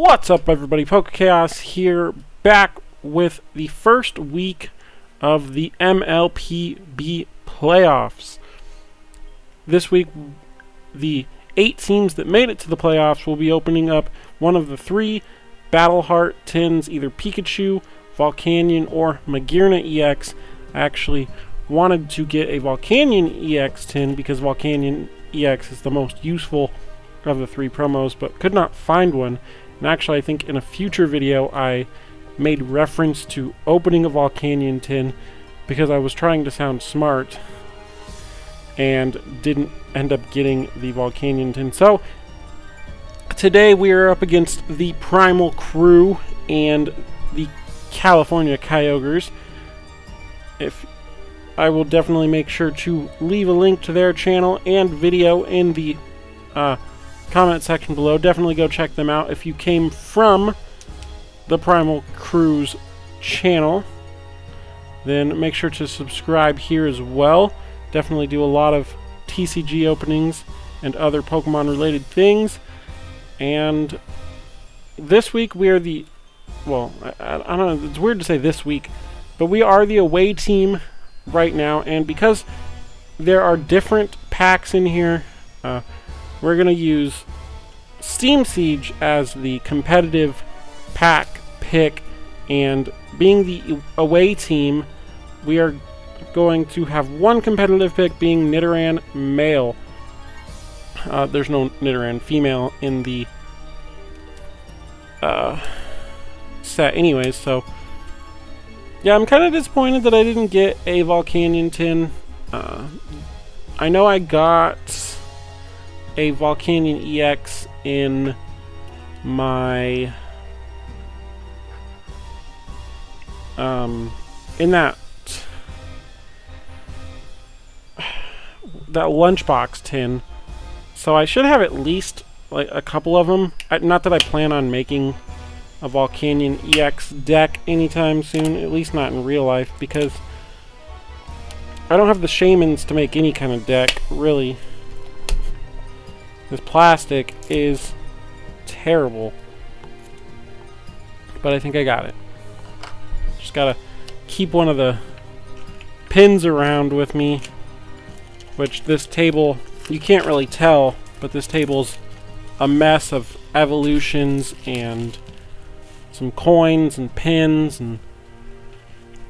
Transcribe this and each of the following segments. What's up, everybody? Poke Chaos here, back with the first week of the MLPB playoffs. This week, the 8 teams that made it to the playoffs will be opening up one of the 3 Battle Heart tins, either Pikachu, Volcanion, or Magearna EX. I actually wanted to get a Volcanion EX tin because Volcanion EX is the most useful of the 3 promos, but could not find one. And actually, I think in a future video I made reference to opening a Volcanion tin because I was trying to sound smart and didn't end up getting the Volcanion tin. So today we are up against the Primal Crew and the California Kyogres. If I will definitely make sure to leave a link to their channel and video in the comment section below. Definitely go check them out if you came from the Primal Crew's channel. Then make sure to subscribe here as well. Definitely do a lot of TCG openings and other Pokemon related things. And this week we are the, well, I don't know, it's weird to say this week, but we are the away team right now, and because there are different packs in here, we're going to use Steam Siege as the competitive pack pick, and being the away team, we are going to have one competitive pick being Nidoran male. There's no Nidoran female in the set anyways, so yeah, I'm kind of disappointed that I didn't get a Volcanion tin. I know I got a Volcanion EX in my in that lunchbox tin, so I should have at least like a couple of them. Not that I plan on making a Volcanion EX deck anytime soon, at least not in real life, because I don't have the shamans to make any kind of deck, really. This plastic is terrible, but I think I got it. Just gotta keep one of the pins around with me, which this table, you can't really tell, but this table's a mess of evolutions and some coins and pins, and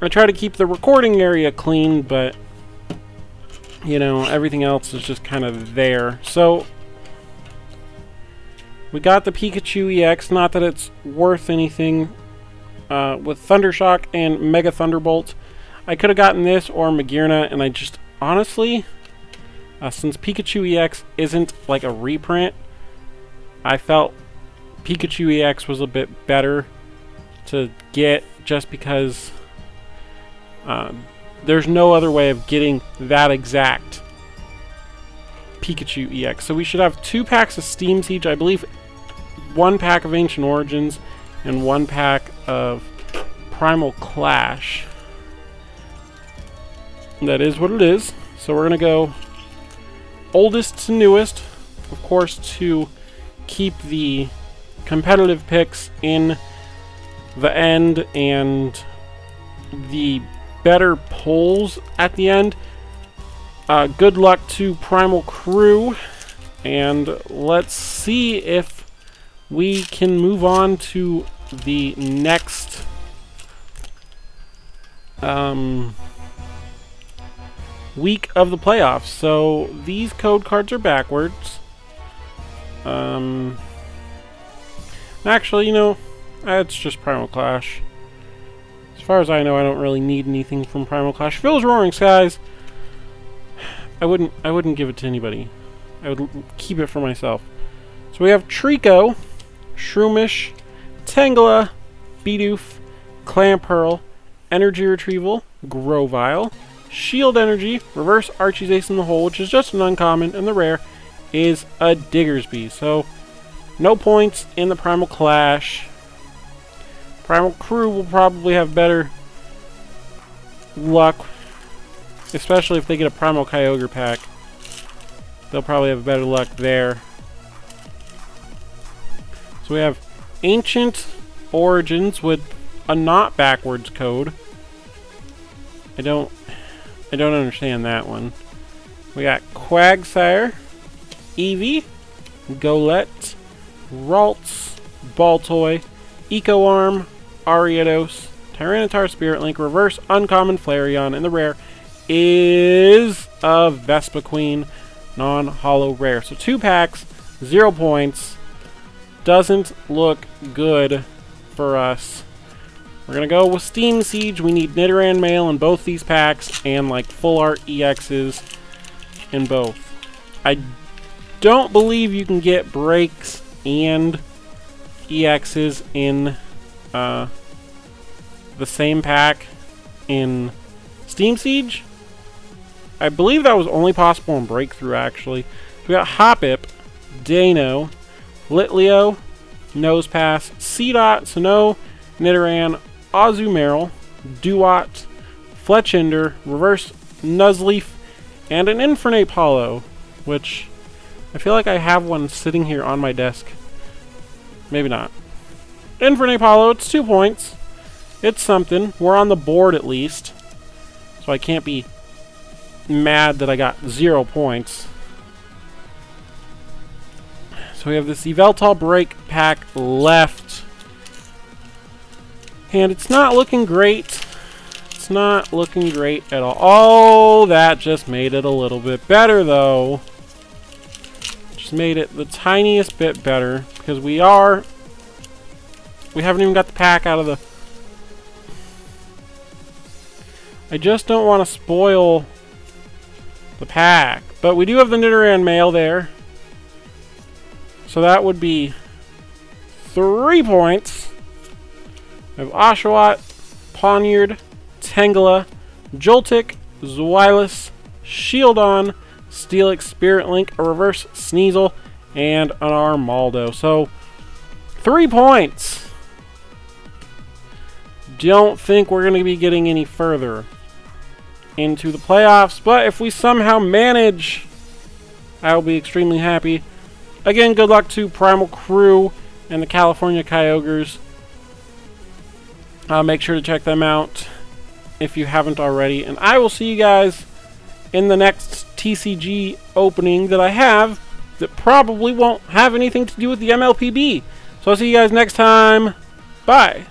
I try to keep the recording area clean, but you know, everything else is just kind of there. So we got the Pikachu EX, not that it's worth anything, with Thundershock and Mega Thunderbolt. I could have gotten this or Magearna, and I just, honestly, since Pikachu EX isn't like a reprint, I felt Pikachu EX was a bit better to get just because there's no other way of getting that exact Pikachu EX. So we should have 2 packs of Steam Siege, I believe 1 pack of Ancient Origins and 1 pack of Primal Clash. That is what it is. So we're gonna go oldest to newest, of course, to keep the competitive picks in the end and the better polls at the end. Good luck to Primal Crew, and let's see if we can move on to the next week of the playoffs. So these code cards are backwards. Actually, you know, it's just Primal Clash. As far as I know, I don't really need anything from Primal Clash. Phil's Roaring Skies, I wouldn't give it to anybody. I would keep it for myself. So we have Treko, Shroomish, Tangela, Bidoof, Clampearl, Energy Retrieval, Grovyle, Shield Energy, Reverse Archie's Ace in the Hole, which is just an uncommon, and the rare is a Diggersby. So no points in the Primal Clash. Primal Crew will probably have better luck, especially if they get a Primal Kyogre pack. They'll probably have better luck there. So we have Ancient Origins with a not backwards code. I don't understand that one. We got Quagsire, Eevee, Golette, Raltz, Baltoy, Ecoarm, Ariados, Tyranitar, Spirit Link, Reverse, Uncommon, Flareon, and the rare is a Vespa Queen, non-hollow rare. So 2 packs, 0 points. Doesn't look good for us. We're gonna go with Steam Siege. We need Nidoran Mail in both these packs and like full art EXs in both. I don't believe you can get breaks and EXs in the same pack in Steam Siege. I believe that was only possible in Breakthrough, actually. So we got Hoppip, Dano, Litleo, Nosepass, Seedot, Sinnoh, Nidoran, Azumarill, Duat, Fletchender, Reverse Nuzleaf, and an Infernape Apollo, which I feel like I have one sitting here on my desk. Maybe not. Infernape Apollo, it's 2 points. It's something. We're on the board at least. So I can't be mad that I got 0 points. So we have this Yveltal break pack left. And it's not looking great. It's not looking great at all. Oh, that just made it a little bit better though. Just made it the tiniest bit better because we haven't even got the pack out of the... I just don't want to spoil the pack, but we do have the Nidoran Mail there, so that would be 3 points. We have Oshawott, Ponyard, Tangela, Joltik, Zweilous, Shieldon, Steelix, Spirit Link, a Reverse Sneasel, and an Armaldo. So 3 points. Don't think we're going to be getting any further into the playoffs, but if we somehow manage, I'll be extremely happy. Again, good luck to Primal Crew and the California Kyogres. Make sure to check them out if you haven't already, and I will see you guys in the next TCG opening that I have that probably won't have anything to do with the MLPB. So I'll see you guys next time. Bye!